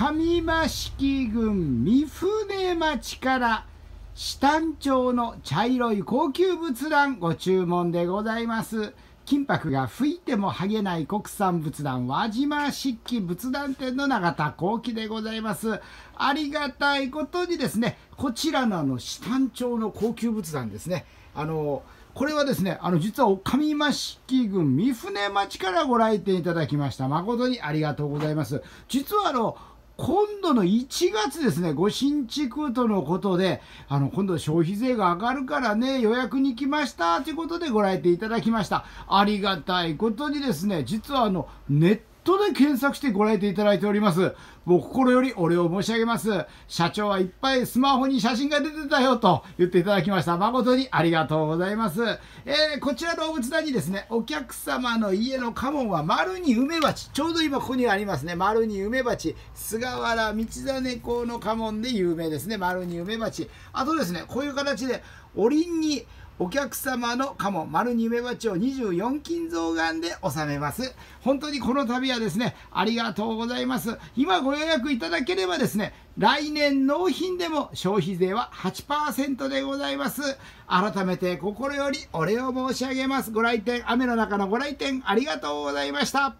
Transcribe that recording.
上益郡御船町から紫檀町の茶色い高級仏壇ご注文でございます。金箔が吹いても剥げない国産仏壇、輪島漆器仏壇店の永田幸喜でございます。ありがたいことにですね、こちらの紫檀町の高級仏壇ですね、これはですね、実は上益郡御船町からご来店いただきました。誠にありがとうございます。実は今度の1月ですね、ご新築とのことで、今度消費税が上がるからね、予約に来ましたということでご来店いただきました。ありがたいことにですね、実はネットで検索してご来店いただいております。もう心よりお礼を申し上げます。社長はいっぱいスマホに写真が出てたよと言っていただきました。誠にありがとうございます。こちらのお仏壇にですね、お客様の家の家紋は丸に梅鉢。ちょうど今ここにありますね。丸に梅鉢。菅原道真公の家紋で有名ですね。丸に梅鉢。あとですね、こういう形でおりんにお客様の家紋、丸に梅鉢を24金象眼で収めます。本当にこの度はですね、ありがとうございます。今ご予約いただければですね、来年納品でも消費税は 8% でございます。改めて心よりお礼を申し上げます。ご来店、雨の中のご来店ありがとうございました。